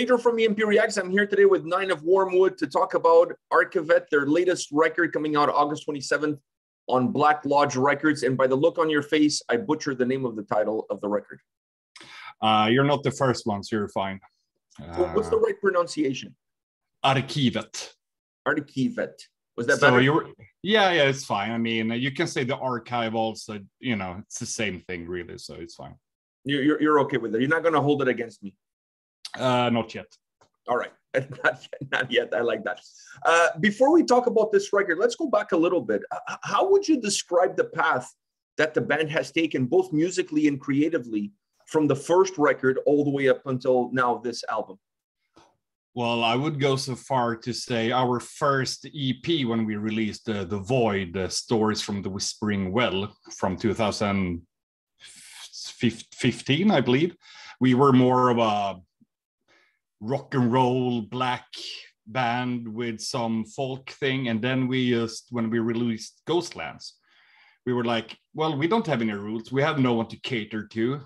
Pedro from the Imperiax. I'm here today with Nine of Wormwood to talk about Arkivet, their latest record coming out August 27th on Black Lodge Records. And by the look on your face, I butchered the name of the title of the record. You're not the first one, so you're fine. Well, what's the right pronunciation? Arkivet. Arkivet. Was that better? Yeah, it's fine. I mean, you can say the archive also, you know, it's the same thing really, so it's fine. You're okay with it? You're not going to hold it against me? Not yet. All right. Not yet. I like that. Before we talk about this record, let's go back a little bit. How would you describe the path that the band has taken, both musically and creatively, from the first record all the way up until now, this album? Well, I would go so far to say our first EP, when we released The Void: Stories from the Whispering Well from 2015, I believe, we were more of a rock and roll black band with some folk thing. And then we just, when we released Ghostlands, we were like, well, we don't have any rules. We have no one to cater to.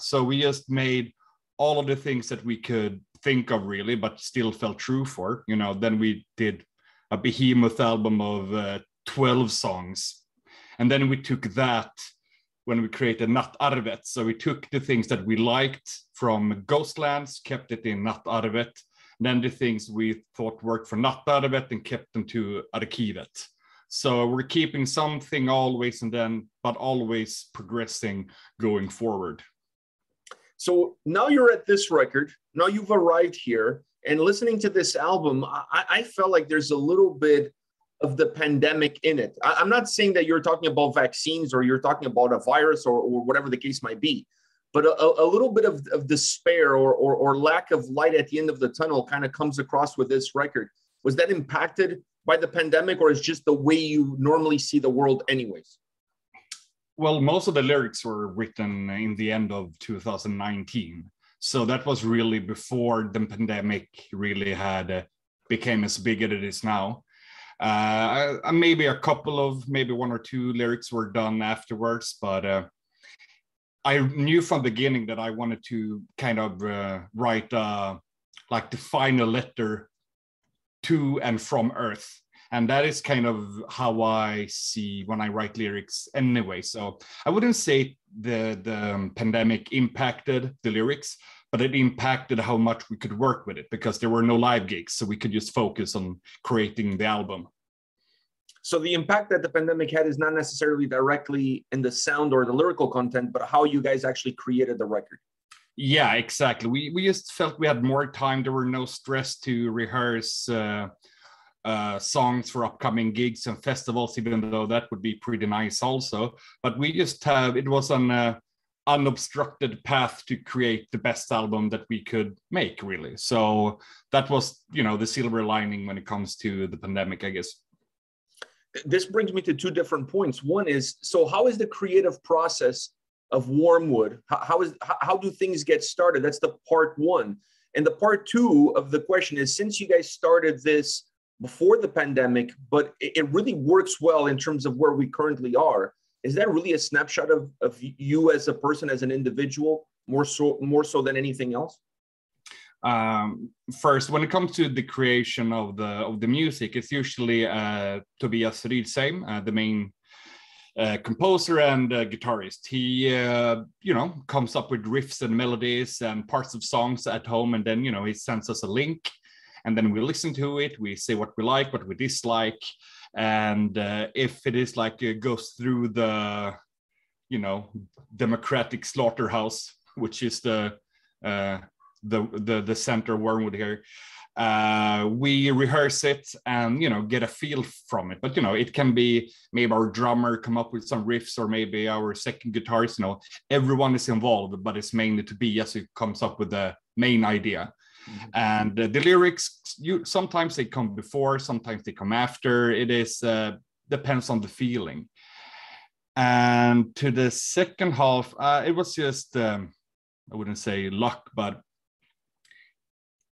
So we just made all of the things that we could think of really, but still felt true for, you know. Then we did a behemoth album of 12 songs. And then we took that when we created Natt Arvet. So we took the things that we liked from Ghostlands, kept it in Natt Arvet. Then the things we thought worked for Natt Arvet and kept them to Arkivet. So we're keeping something always and then, but always progressing going forward. So now you're at this record, now you've arrived here, and listening to this album, I felt like there's a little bit of the pandemic in it. I'm not saying that you're talking about vaccines or you're talking about a virus or whatever the case might be, but a little bit of despair or lack of light at the end of the tunnel kind of comes across with this record. Was that impacted by the pandemic, or is just the way you normally see the world anyways? Well, most of the lyrics were written in the end of 2019. So that was really before the pandemic really had became as big as it is now. Maybe a couple of, maybe one or two lyrics were done afterwards, but I knew from the beginning that I wanted to kind of write like the final letter to and from Earth. And that is kind of how I see when I write lyrics anyway. So I wouldn't say the pandemic impacted the lyrics, but it impacted how much we could work with it because there were no live gigs. So we could just focus on creating the album. So the impact that the pandemic had is not necessarily directly in the sound or the lyrical content, but how you guys actually created the record. Yeah, exactly. We just felt we had more time. There were no stress to rehearse songs for upcoming gigs and festivals, even though that would be pretty nice also. But we just have, it was an unobstructed path to create the best album that we could make, really. So that was, you know, the silver lining when it comes to the pandemic, I guess. This brings me to two different points. One is, so how is the creative process of Wormwood? How do things get started? That's the part one. And the part two of the question is, since you guys started this before the pandemic, but it really works well in terms of where we currently are, is that really a snapshot of you as a person, as an individual, more so than anything else? First, when it comes to the creation of the music, it's usually Tobias Rydsjö, the main composer and guitarist. He, comes up with riffs and melodies and parts of songs at home, and then, you know, he sends us a link, and then we listen to it. We say what we like, what we dislike. And if it is like it goes through the, you know, democratic slaughterhouse, which is the center Wormwood here, we rehearse it and, you know, get a feel from it. But, you know, it can be maybe our drummer come up with some riffs, or maybe our second guitarist. You know, everyone is involved, but it's mainly Tobias who comes up with the main idea. Mm-hmm. And the lyrics, sometimes they come before, sometimes they come after. It is depends on the feeling. And to the second half, it was just, I wouldn't say luck, but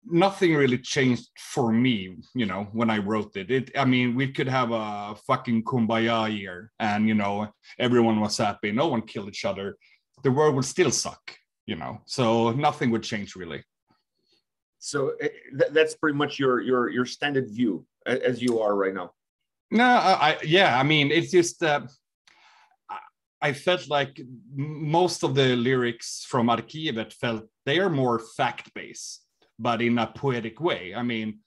nothing really changed for me, you know, when I wrote it. I mean, we could have a fucking kumbaya year and, you know, everyone was happy, no one killed each other. The world would still suck, you know, so nothing would change really. So that's pretty much your standard view as you are right now. No, yeah, I mean, it's just I felt like most of the lyrics from Arkivet felt they are more fact-based, but in a poetic way. I mean,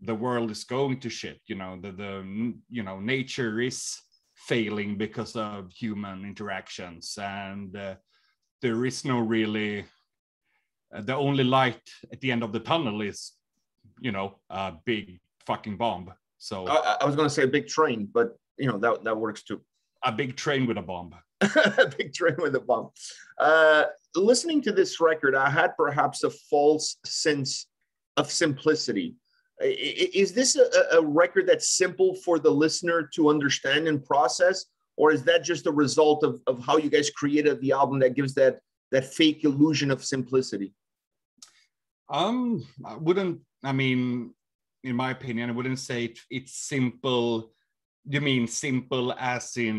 the world is going to shit, you know, the nature is failing because of human interactions, and there is no really, the only light at the end of the tunnel is, you know, a big fucking bomb. So I was going to say a big train, but you know, that works too. A big train with a bomb. A big train with a bomb. Listening to this record, I had perhaps a false sense of simplicity. Is this a record that's simple for the listener to understand and process, or is that just a result of how you guys created the album that gives that fake illusion of simplicity? In my opinion, I wouldn't say it's simple. You mean simple as in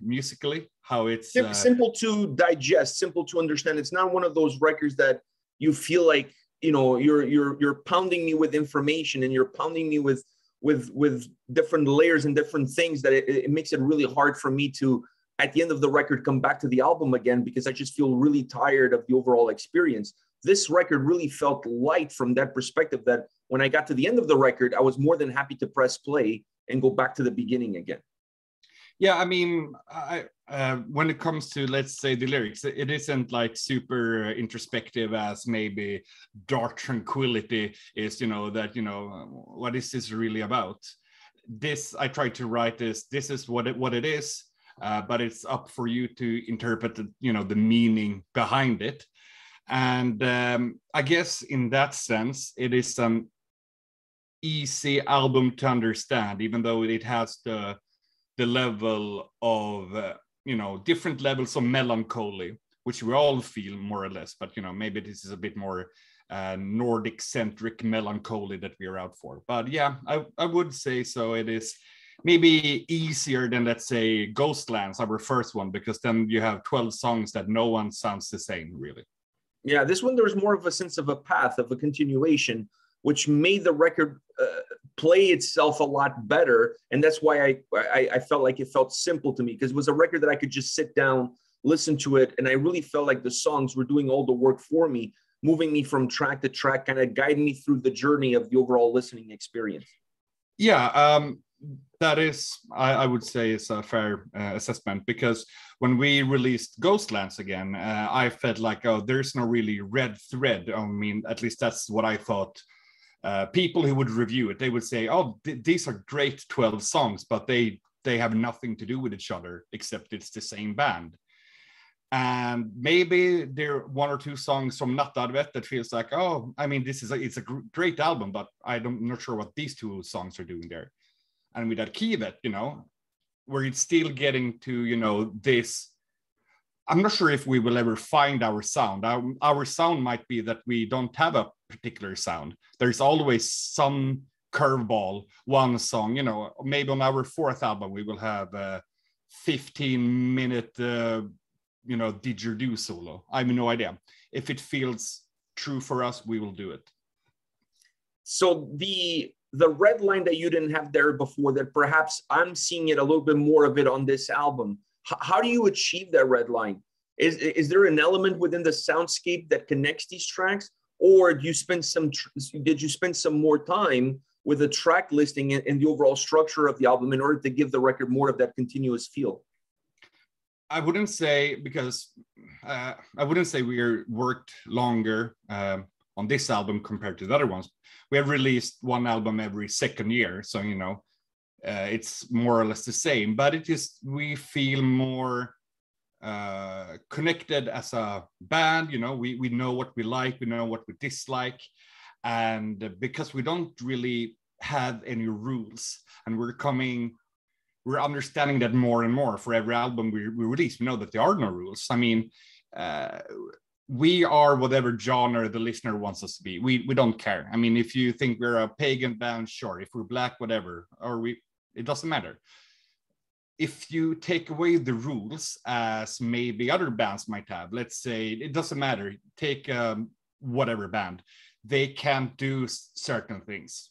musically? How it's... simple to digest, simple to understand. It's not one of those records that you feel like, you know, you're pounding me with information, and you're pounding me with different layers and different things that it makes it really hard for me to, at the end of the record, come back to the album again, because I just feel really tired of the overall experience. This record really felt light from that perspective, that when I got to the end of the record, I was more than happy to press play and go back to the beginning again. Yeah, I mean, when it comes to, let's say, the lyrics, it isn't like super introspective as maybe Dark Tranquility is, you know, that, you know, what is this really about? This, I tried to write this is what it is, but it's up for you to interpret, you know, the meaning behind it. And I guess in that sense, it is an easy album to understand, even though it has the level of, you know, different levels of melancholy, which we all feel more or less, but, you know, maybe this is a bit more Nordic-centric melancholy that we are out for. But yeah, I would say so. It is maybe easier than, let's say, Ghostlands, our first one, because then you have 12 songs that no one sounds the same, really. Yeah, this one, there's more of a sense of a path, of a continuation, which made the record play itself a lot better. And that's why I felt like it felt simple to me, because it was a record that I could just sit down, listen to it. And I really felt like the songs were doing all the work for me, moving me from track to track, kind of guiding me through the journey of the overall listening experience. Yeah, that is, I would say, is a fair assessment, because when we released Ghostlands again, I felt like, oh, there's no really red thread. I mean, at least that's what I thought. People who would review it, they would say, oh, these are great 12 songs, but they have nothing to do with each other, except it's the same band. And maybe there are one or two songs from Natt Arvet that feels like, oh, I mean, this is it's a great album, but I'm not sure what these two songs are doing there. And with Arkivet, you know, where it's still getting to, you know, this, I'm not sure if we will ever find our sound. Our sound might be that we don't have a particular sound. There's always some curveball, one song, you know, maybe on our fourth album, we will have a 15-minute, you know, didgeridoo solo. I have no idea. If it feels true for us, we will do it. So the red line that you didn't have there before, that perhaps I'm seeing it a little bit more of it on this album. How do you achieve that red line? Is there an element within the soundscape that connects these tracks? Or do you spend some more time with the track listing and the overall structure of the album in order to give the record more of that continuous feel? I wouldn't say, because I wouldn't say we worked longer on this album compared to the other ones. We have released one album every second year, so you know it's more or less the same. But it is, we feel more connected as a band, you know, we know what we like, we know what we dislike, and because we don't really have any rules, and we're understanding that more and more for every album we release. We know that there are no rules. I mean, we are whatever genre the listener wants us to be. We don't care. I mean, if you think we're a pagan band, sure. If we're black, whatever, it doesn't matter. If you take away the rules, as maybe other bands might have, let's say, it doesn't matter, take whatever band, they can't do certain things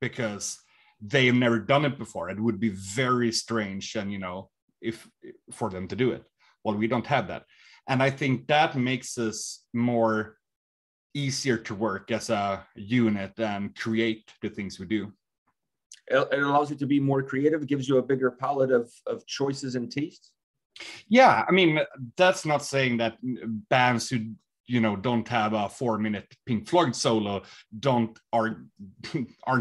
because they've never done it before. It would be very strange and, you know, if for them to do it. Well, we don't have that. And I think that makes us more easier to work as a unit and create the things we do. It allows you to be more creative. It gives you a bigger palette of choices and tastes. Yeah, I mean, that's not saying that bands who, you know, don't have a 4-minute Pink Floyd solo aren't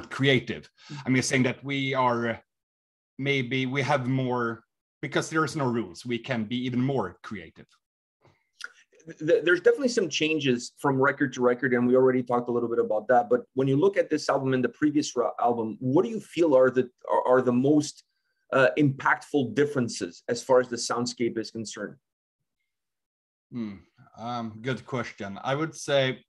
creative. I mean, saying that we are, maybe we have more, because there's no rules, we can be even more creative. There's definitely some changes from record to record, and we already talked a little bit about that. But when you look at this album and the previous album, what do you feel are the most impactful differences as far as the soundscape is concerned? Good question. I would say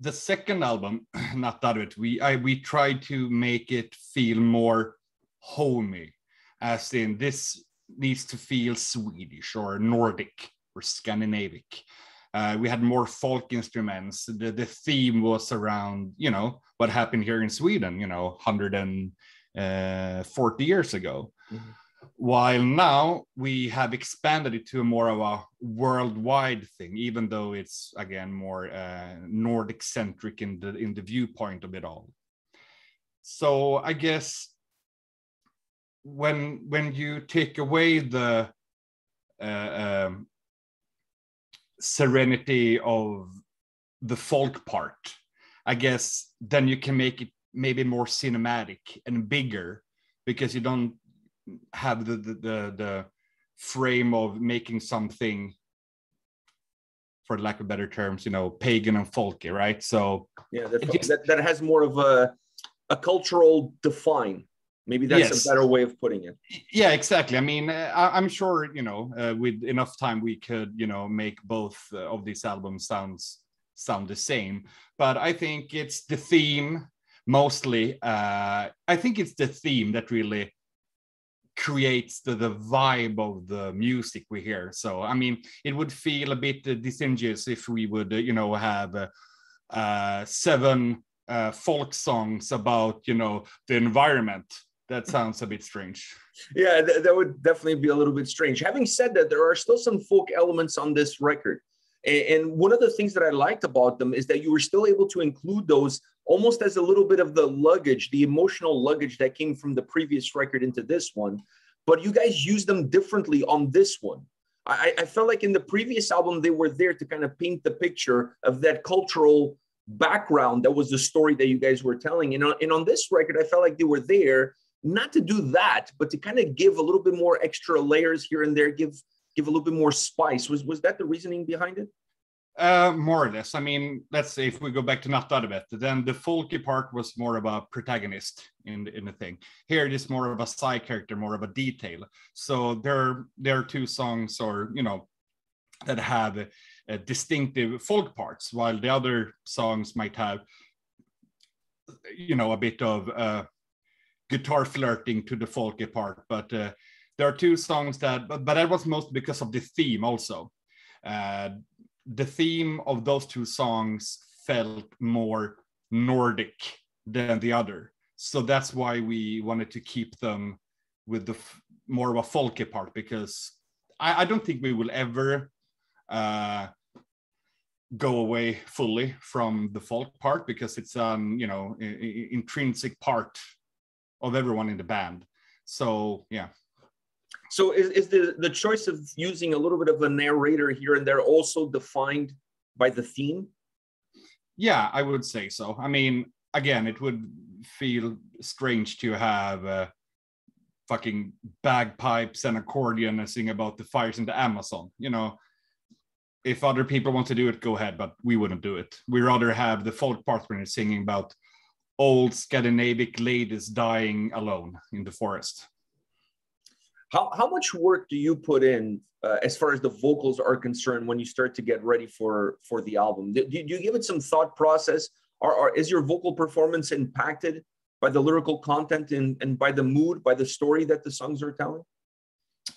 the second album, Natt Arvet, we tried to make it feel more homey, as in this needs to feel Swedish or Nordic or Scandinavian. We had more folk instruments. The theme was around, you know, what happened here in Sweden, you know, 140 years ago. Mm-hmm. While now we have expanded it to more of a worldwide thing, even though it's, again, more Nordic-centric in the viewpoint of it all. So I guess when you take away the serenity of the folk part, I guess then you can make it maybe more cinematic and bigger, because you don't have the frame of making something, for lack of better terms, you know, pagan and folky, right? So yeah, that has more of a cultural define. Maybe that's a better way of putting it. Yeah, exactly. I mean, I'm sure, you know, with enough time we could, you know, make both of these albums sound the same. But I think it's the theme mostly. I think it's the theme that really creates the vibe of the music we hear. So, I mean, it would feel a bit disingenuous if we would, you know, have 7 folk songs about, you know, the environment. That sounds a bit strange. Yeah, that would definitely be a little bit strange. Having said that, there are still some folk elements on this record. And one of the things that I liked about them is that you were still able to include those almost as a little bit of the luggage, the emotional luggage that came from the previous record into this one. But you guys used them differently on this one. I felt like in the previous album, they were there to kind of paint the picture of that cultural background that was the story that you guys were telling. And on this record, I felt like they were there not to do that, but to kind of give a little bit more extra layers here and there, give a little bit more spice. Was that the reasoning behind it? More or less. I mean, let's say if we go back to Natt Arvet, then the folky part was more of a protagonist in the thing. Here it is more of a side character, more of a detail. So there are two songs, or, you know, that have distinctive folk parts, while the other songs might have, you know, a bit of guitar flirting to the folky part. But there are two songs that, but that was mostly because of the theme also. The theme of those two songs felt more Nordic than the other. So that's why we wanted to keep them with the more of a folky part, because I don't think we will ever go away fully from the folk part, because it's you know, intrinsic part of everyone in the band. So yeah. So is the choice of using a little bit of a narrator here and there also defined by the theme? Yeah, I would say so. I mean, again, it would feel strange to have fucking bagpipes and accordion and sing about the fires in the Amazon, you know. If other people want to do it, go ahead, but we wouldn't do it. We rather have the folk part when it's singing about old Scandinavian ladies dying alone in the forest. How much work do you put in as far as the vocals are concerned when you start to get ready for the album? Do you give it some thought process? Or is your vocal performance impacted by the lyrical content and by the mood, by the story that the songs are telling?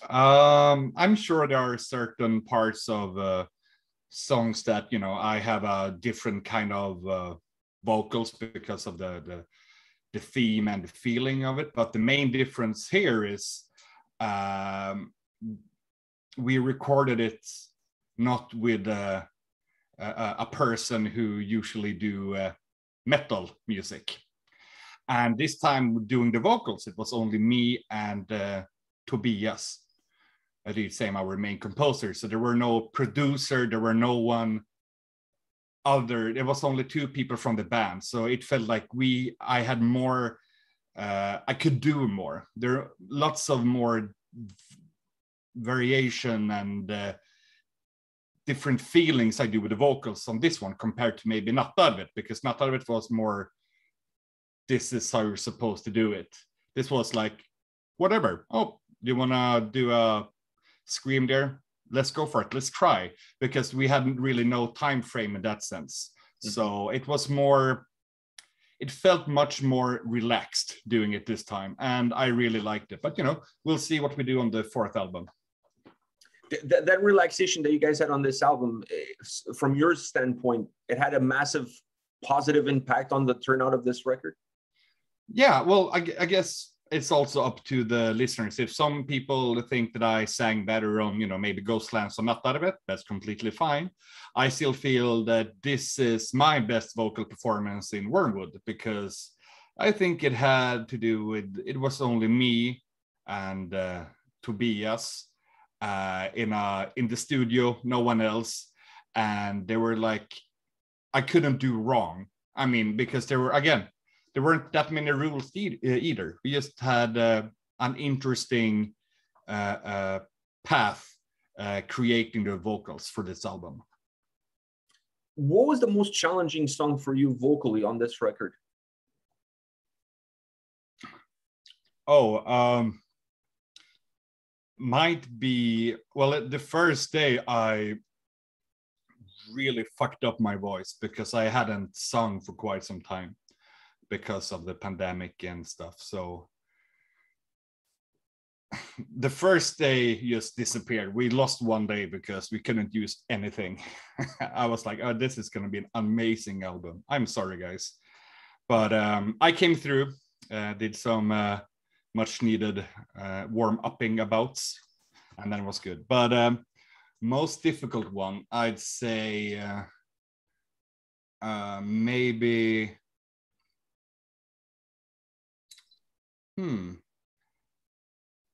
I'm sure there are certain parts of songs that, you know, I have a different kind of vocals because of the theme and the feeling of it. But the main difference here is we recorded it not with a person who usually do metal music. And this time doing the vocals, it was only me and Tobias Rydsjö, our main composer. So there were no producer, there were no one other. There was only two people from the band. So it felt like I had more, I could do more. There are lots of more variation and different feelings I do with the vocals on this one compared to maybe Natt Arvet, because Natt Arvet was more, this is how you're supposed to do it. This was like, whatever. Oh, you want to do a scream there? Let's go for it. Let's try. Because we hadn't really no time frame in that sense. Mm-hmm. So it was more, it felt much more relaxed doing it this time. And I really liked it. But, you know, we'll see what we do on the fourth album. That relaxation that you guys had on this album, from your standpoint, it had a massive positive impact on the turnout of this record? Yeah, well, I guess it's also up to the listeners. If some people think that I sang better on, you know, maybe Ghostlands or Natt Arvet, that's completely fine. I still feel that this is my best vocal performance in Wormwood, because I think it had to do with, it was only me and Tobias in the studio, no one else. And they were like, I couldn't do wrong. I mean, because there weren't that many rules either. We just had an interesting path creating the vocals for this album. What was the most challenging song for you vocally on this record? Oh, might be, well, the first day I really fucked up my voice because I hadn't sung for quite some time because of the pandemic and stuff. So the first day just disappeared. We lost one day because we couldn't use anything. I was like, oh, this is going to be an amazing album. I'm sorry, guys. But I came through, did some much needed warm-upping abouts, and then it was good. But most difficult one, I'd say maybe,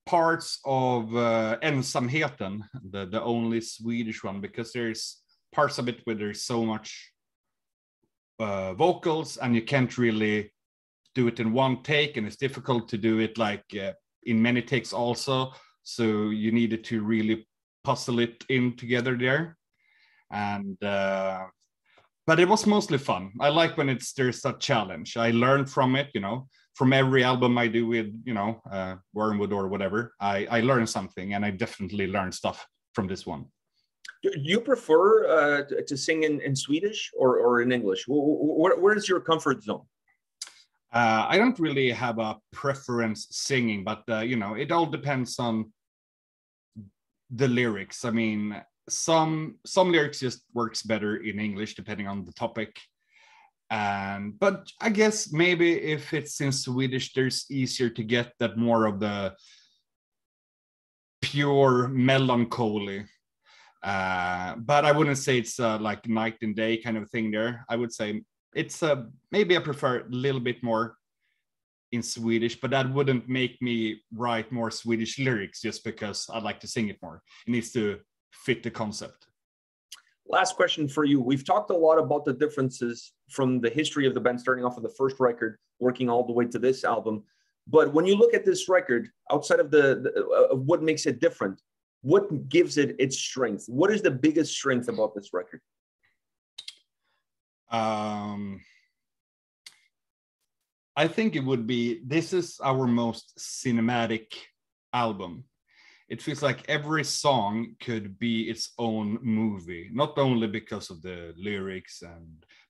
parts of Ensamheten, the only Swedish one, because there's parts of it where there's so much vocals and you can't really do it in one take, and it's difficult to do it like in many takes also. So you needed to really puzzle it in together there, and but it was mostly fun. I like when there's a challenge. I learned from it, you know, from every album I do with, you know, Wormwood or whatever. I learn something, and I definitely learned stuff from this one. Do you prefer to sing in Swedish or in English? Where is your comfort zone? I don't really have a preference singing, but you know, it all depends on the lyrics. I mean, some lyrics just works better in English depending on the topic, and but I guess maybe if it's in Swedish, there's easier to get that more of the pure melancholy. But I wouldn't say it's like night and day kind of thing there. I would say it's maybe I prefer a little bit more in Swedish, but that wouldn't make me write more Swedish lyrics just because I'd like to sing it more. It needs to fit the concept. Last question for you. We've talked a lot about the differences from the history of the band, starting off with the first record, working all the way to this album. But when you look at this record, outside of what makes it different, what gives it its strength? What is the biggest strength about this record? I think it would be, this is our most cinematic album. It feels like every song could be its own movie, not only because of the lyrics,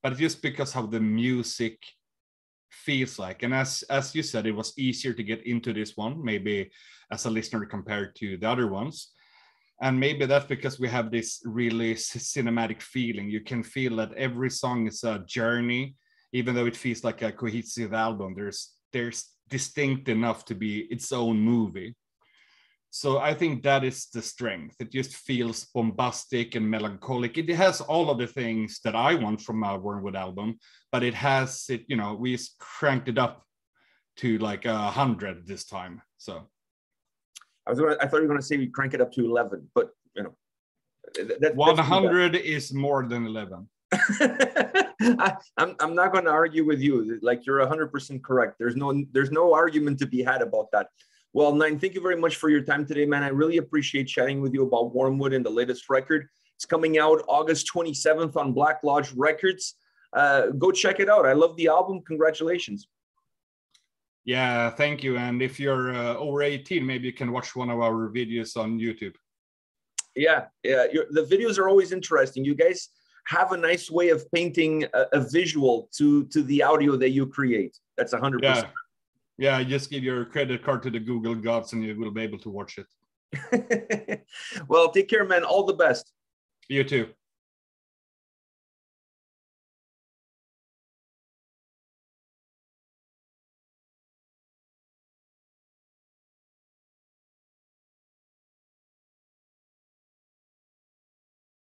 but just because how the music feels like. And as you said, it was easier to get into this one, maybe as a listener compared to the other ones. And maybe that's because we have this really cinematic feeling. You can feel that every song is a journey, even though it feels like a cohesive album. There's distinct enough to be its own movie. So I think that is the strength. It just feels bombastic and melancholic. It has all of the things that I want from a Wormwood album, but it has it, you know, we cranked it up to like 100 this time, so. I thought you were going to say we crank it up to 11, but you know. That, 100 is more than 11. I'm not going to argue with you. Like, you're 100% correct. There's no argument to be had about that. Well, Nine, thank you very much for your time today, man. I really appreciate chatting with you about Wormwood and the latest record. It's coming out August 27th on Black Lodge Records. Go check it out. I love the album. Congratulations. Yeah, thank you. And if you're over 18, maybe you can watch one of our videos on YouTube. Yeah. The videos are always interesting. You guys have a nice way of painting a visual to the audio that you create. That's 100%. Yeah, just give your credit card to the Google gods and you will be able to watch it. Well, take care, man. All the best. You too.